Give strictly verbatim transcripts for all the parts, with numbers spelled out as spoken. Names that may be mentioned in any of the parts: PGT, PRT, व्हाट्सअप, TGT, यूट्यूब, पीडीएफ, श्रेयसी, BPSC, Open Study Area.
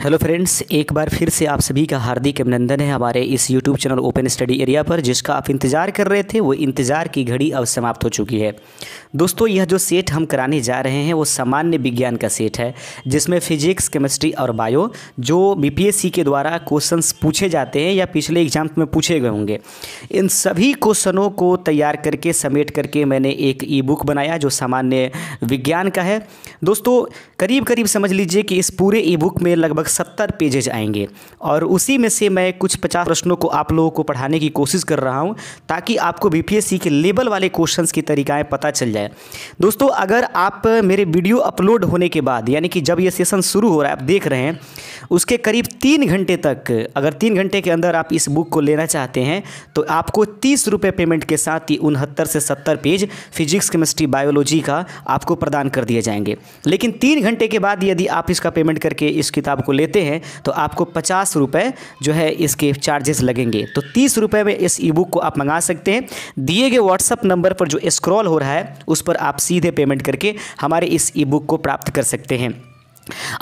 Hello friends, एक बार फिर से आप सभी का हार्दिक अभिनंदन है हमारे इस यूट्यूब channel open study area पर, जिसका आप इंतज़ार कर रहे थे वो इंतज़ार की घड़ी अब समाप्त हो चुकी है। दोस्तों, यह जो सेट हम कराने जा रहे हैं वो सामान्य विज्ञान का सेट है, जिसमें फिजिक्स, केमिस्ट्री और बायो जो बीपीएससी के द्वारा क्वेश्चंस पूछे जाते हैं या पिछले एग्जाम में पूछे गए होंगे, इन सभी क्वेश्चनों को तैयार करके समेट करके मैंने एक ई बुक बनाया जो सामान्य विज्ञान का है। दोस्तों, करीब करीब समझ लीजिए कि इस पूरे ई बुक में लगभग सत्तर पेजेज आएंगे और उसी में से मैं कुछ पचास प्रश्नों को आप लोगों को पढ़ाने की कोशिश कर रहा हूं, ताकि आपको बीपीएससी के लेवल वाले क्वेश्चंस की तरीकाएं पता चल जाए। दोस्तों, अगर आप मेरे वीडियो अपलोड होने के बाद, यानी कि जब यह सेशन शुरू हो रहा है, आप देख रहे हैं, उसके करीब तीन घंटे तक, अगर तीन घंटे के अंदर आप इस बुक को लेना चाहते हैं तो आपको तीस रुपये पेमेंट के साथ ही उनहत्तर से सत्तर पेज फिजिक्स, केमिस्ट्री, बायोलॉजी का आपको प्रदान कर दिए जाएंगे। लेकिन तीन घंटे के बाद यदि आप इसका पेमेंट करके इस किताब को लेते हैं तो आपको पचास रुपये जो है इसके चार्जेस लगेंगे। तो तीस रुपये में इस ई बुक को आप मंगा सकते हैं। दिए गए व्हाट्सअप नंबर पर जो स्क्रॉल हो रहा है उस पर आप सीधे पेमेंट करके हमारे इस ई बुक को प्राप्त कर सकते हैं।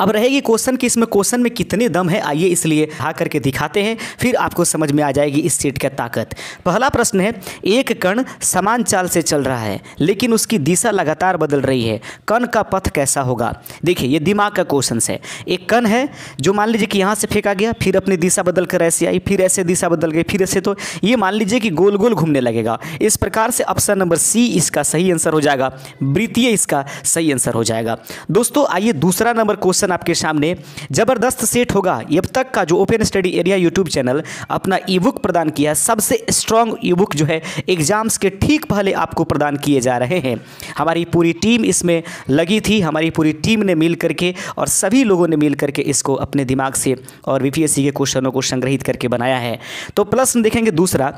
अब रहेगी क्वेश्चन कि इसमें क्वेश्चन में कितने दम है, आइए इसलिए हाँ करके दिखाते हैं, फिर आपको समझ में आ जाएगी इस सेट का ताकत। पहला प्रश्न है, एक कण समान चाल से चल रहा है लेकिन उसकी दिशा लगातार बदल रही है, कण का पथ कैसा होगा? देखिए, ये दिमाग का क्वेश्चन है। एक कण है जो मान लीजिए कि यहाँ से फेंका गया, फिर अपनी दिशा बदल कर ऐसे आई, फिर ऐसे दिशा बदल गई, फिर ऐसे, तो ये मान लीजिए कि गोल गोल घूमने लगेगा। इस प्रकार से ऑप्शन नंबर सी इसका सही आंसर हो जाएगा, वृत्तीय इसका सही आंसर हो जाएगा। दोस्तों, आइए दूसरा नंबर क्वेश्चन आपके सामने जबरदस्त सेट होगा। अब तक का जो open study area यूट्यूब channel अपना ई बुक प्रदान किया, सबसे स्ट्रांग ई बुक जो है एग्जाम्स के ठीक पहले आपको प्रदान किए जा रहे हैं। हमारी पूरी टीम इसमें लगी थी, हमारी पूरी टीम ने मिल करके और सभी लोगों ने मिल करके इसको अपने दिमाग से और बीपीएससी के क्वेश्चनों को संग्रहित करके बनाया है। तो प्रश्न देखेंगे दूसरा,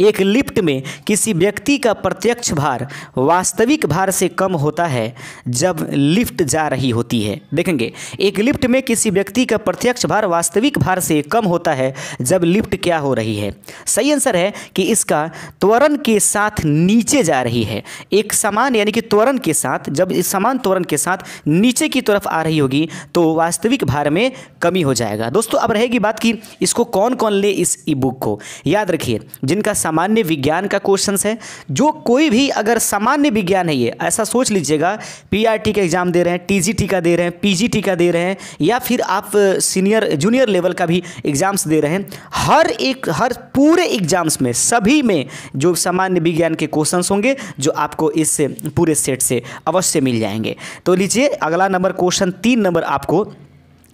एक लिफ्ट में किसी व्यक्ति का प्रत्यक्ष भार वास्तविक भार से कम होता है जब लिफ्ट जा रही होती है। देखेंगे, एक लिफ्ट में किसी व्यक्ति का प्रत्यक्ष भार वास्तविक भार से कम होता है जब लिफ्ट क्या हो रही है? सही आंसर है कि इसका त्वरण के साथ नीचे जा रही है। एक समान, यानी कि त्वरण के साथ, जब इस समान त्वरण के साथ नीचे की तरफ आ रही होगी तो वास्तविक भार में कमी हो जाएगा। दोस्तों, अब रहेगी बात कि इसको कौन कौन ले इस ई बुक को। याद रखिए, जिनका सामान्य विज्ञान का क्वेश्चंस है, जो कोई भी, अगर सामान्य विज्ञान है, ये ऐसा सोच लीजिएगा पीआरटी का एग्जाम दे रहे हैं, टीजीटी का दे रहे हैं, पीजीटी का दे रहे हैं, या फिर आप सीनियर जूनियर लेवल का भी एग्जाम्स दे रहे हैं, हर एक हर पूरे एग्जाम्स में सभी में जो सामान्य विज्ञान के क्वेश्चंस होंगे जो आपको इस पूरे सेट से अवश्य मिल जाएंगे। तो लीजिए, अगला नंबर क्वेश्चन तीन नंबर आपको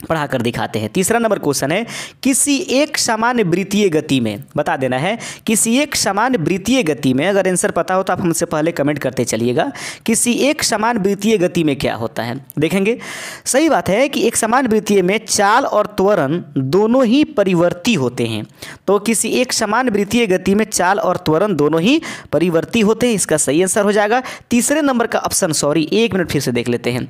पढ़ा कर दिखाते हैं। तीसरा नंबर क्वेश्चन है, किसी एक सामान्य वृत्तीय गति में, बता देना है किसी एक सामान्य वृत्तीय गति में, अगर आंसर पता हो तो आप हमसे पहले कमेंट करते चलिएगा, किसी एक समान वृत्तीय गति में क्या होता है? देखेंगे, सही बात है कि एक समान वृत्तीय में चाल और त्वरण दोनों ही परिवर्ती होते हैं। तो किसी एक समान वृत्तीय गति में चाल और त्वरण दोनों ही परिवर्ती होते हैं, इसका सही आंसर हो जाएगा तीसरे नंबर का ऑप्शन। सॉरी, एक मिनट फिर से देख लेते हैं।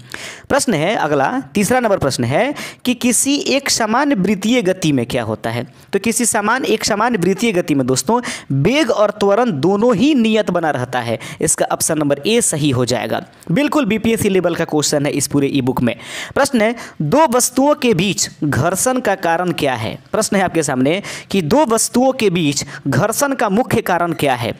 प्रश्न है अगला, तीसरा नंबर प्रश्न है कि किसी एक समान वृत्तीय गति में क्या होता है? तो किसी समान एक समान वृत्तीय गति में दोस्तों वेग और त्वरण दोनों ही नियत बना रहता है, इसका ऑप्शन नंबर ए सही हो जाएगा। बिल्कुल बीपीएससी लेवल का क्वेश्चन है इस पूरे ई बुक में। प्रश्न है, दो वस्तुओं के बीच घर्षण का कारण क्या है? प्रश्न है आपके सामने कि दो वस्तुओं के बीच घर्षण का मुख्य कारण क्या है?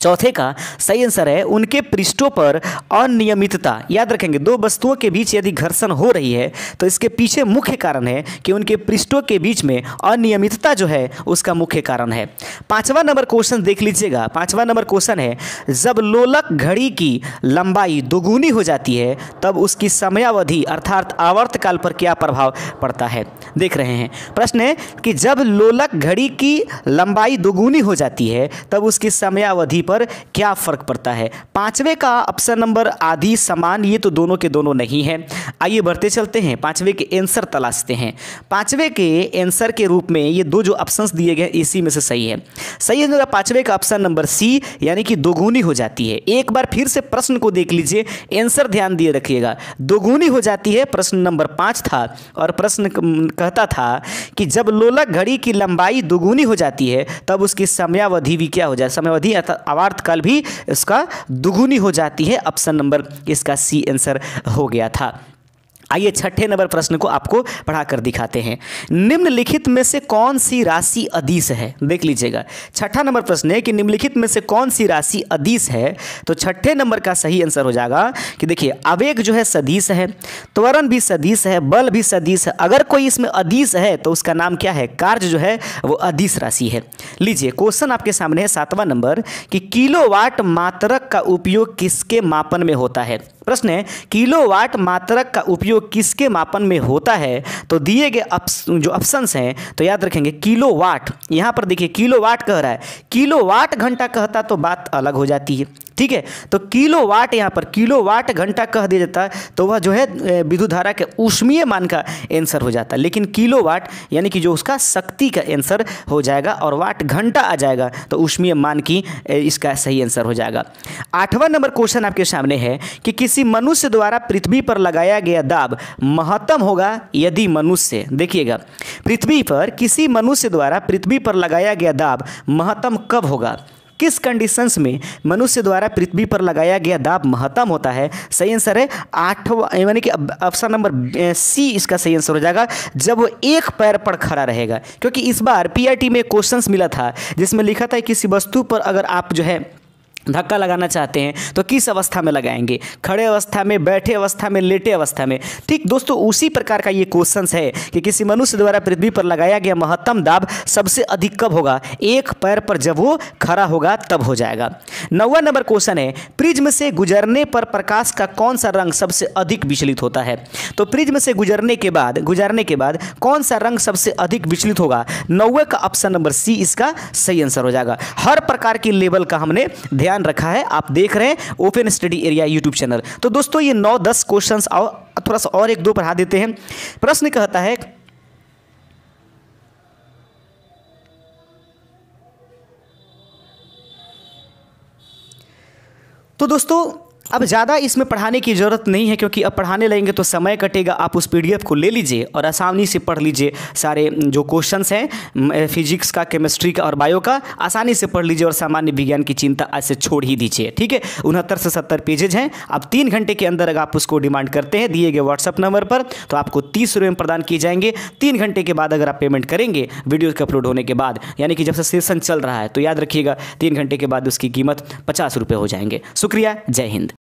चौथे का सही आंसर है उनके पृष्ठों पर अनियमितता। याद रखेंगे, दो वस्तुओं के बीच यदि घर्षण हो रही है तो इसके पीछे मुख्य कारण है कि उनके पृष्ठों के बीच में अनियमितता जो है उसका मुख्य कारण है। पांचवा नंबर क्वेश्चन देख लीजिएगा। पांचवा नंबर क्वेश्चन है, जब लोलक घड़ी की लंबाई दोगुनी हो जाती है तब उसकी समयावधि अर्थात आवर्तकाल पर क्या प्रभाव पड़ता है? देख रहे हैं, प्रश्न है कि जब लोलक घड़ी की लंबाई दोगुनी हो जाती है तब उसकी समयावधि पर क्या फर्क पड़ता है? पांचवे का ऑप्शन नंबर आधी समान, ये तो दोनों के दोनों नहीं है। आइए बढ़ते चलते हैं, पांचवे के आंसर तलाशते हैं। पांचवे के आंसर के रूप में ये दो जो ऑप्शंस दिए गए इसी में से सही है। सही आंसर पांचवे का ऑप्शन नंबर सी, यानी कि दोगुनी हो जाती है। एक बार फिर से प्रश्न को देख लीजिए, आंसर ध्यान दिए रखिएगा, दोगुनी हो जाती है प्रश्न नंबर पांच था, और प्रश्न कहता था कि जब लोलक घड़ी की लंबाई दोगुनी हो जाती है तब उसकी समयावधि भी क्या हो जाए, समयावधि आवर्तकाल भी इसका दुगुनी हो जाती है। ऑप्शन नंबर इसका सी आंसर हो गया था। आइए छठे नंबर प्रश्न को आपको पढ़ाकर दिखाते हैं। निम्नलिखित में से कौन सी राशि अदिश है? देख लीजिएगा, छठा नंबर प्रश्न है कि निम्नलिखित में से कौन सी राशि अदिश है, तो छठे नंबर का सही आंसर हो जाएगा कि देखिए आवेग जो है सदिश है, त्वरण भी सदिश है, बल भी सदिश है। अगर कोई इसमें अदिश है तो उसका नाम क्या है, कार्य जो है वो अदिश राशि है। लीजिए क्वेश्चन आपके सामने है सातवां नंबर कि किलोवाट मात्रक का उपयोग किसके मापन में होता है। प्रश्न है किलोवाट मात्रक का उपयोग किसके मापन में होता है, तो दिए गए जो ऑप्शंस हैं तो याद रखेंगे किलोवाट, यहाँ पर देखिए किलोवाट कह रहा है, किलोवाट घंटा कहता तो बात अलग हो जाती है, ठीक है। तो किलोवाट यहाँ पर किलोवाट घंटा कह दिया जाता तो वह जो है विद्युत धारा के ऊष्मीय मान का आंसर हो जाता, लेकिन किलोवाट यानी कि जो उसका शक्ति का आंसर हो जाएगा और वाट घंटा आ जाएगा तो ऊष्मीय मान की इसका सही आंसर हो जाएगा। आठवां नंबर क्वेश्चन आपके सामने है कि किसी मनुष्य द्वारा पृथ्वी पर लगाया गया दाब महत्तम होगा यदि मनुष्य, देखिएगा पृथ्वी पर किसी मनुष्य द्वारा पृथ्वी पर लगाया गया दाब महत्तम कब होगा, किस कंडीशंस में मनुष्य द्वारा पृथ्वी पर लगाया गया दाब महत्तम होता है। सही आंसर है आठवां यानी कि ऑप्शन नंबर सी इसका सही आंसर हो जाएगा, जब वो एक पैर पर खड़ा रहेगा, क्योंकि इस बार पीआरटी में क्वेश्चंस मिला था जिसमें लिखा था किसी वस्तु पर अगर आप जो है धक्का लगाना चाहते हैं तो किस अवस्था में लगाएंगे, खड़े अवस्था में, बैठे अवस्था में, लेटे अवस्था में। ठीक दोस्तों, उसी प्रकार का ये क्वेश्चन है कि किसी मनुष्य द्वारा पृथ्वी पर लगाया गया महत्तम दाब सबसे अधिक कब होगा, एक पैर पर जब वो खड़ा होगा तब हो जाएगा। नौवां नंबर क्वेश्चन है प्रिज्म से गुजरने पर प्रकाश का कौन सा रंग सबसे अधिक विचलित होता है, तो प्रिज्म से गुजरने के बाद गुजरने के बाद कौन सा रंग सबसे अधिक विचलित होगा, नौवें का ऑप्शन नंबर सी इसका सही आंसर हो जाएगा। हर प्रकार की लेवल का हमने ध्यान रखा है, आप देख रहे हैं open study area यूट्यूब channel. तो दोस्तों ये नौ दस क्वेश्चंस और थोड़ा सा और एक दो पढ़ा देते हैं। प्रश्न कहता है तो दोस्तों अब ज़्यादा इसमें पढ़ाने की ज़रूरत नहीं है, क्योंकि अब पढ़ाने लगेंगे तो समय कटेगा। आप उस पीडीएफ को ले लीजिए और आसानी से पढ़ लीजिए, सारे जो क्वेश्चंस हैं फिजिक्स का, केमिस्ट्री का और बायो का आसानी से पढ़ लीजिए और सामान्य विज्ञान की चिंता आज से छोड़ ही दीजिए, ठीक है। उनहत्तर से सत्तर पेजेज हैं। आप तीन घंटे के अंदर अगर आप उसको डिमांड करते हैं दिए गए व्हाट्सअप नंबर पर तो आपको तीस रुपये प्रदान किए जाएंगे। तीन घंटे के बाद अगर आप पेमेंट करेंगे वीडियो के अपलोड होने के बाद, यानी कि जब से सेशन चल रहा है, तो याद रखिएगा तीन घंटे के बाद उसकी कीमत पचास रुपये हो जाएंगे। शुक्रिया, जय हिंद।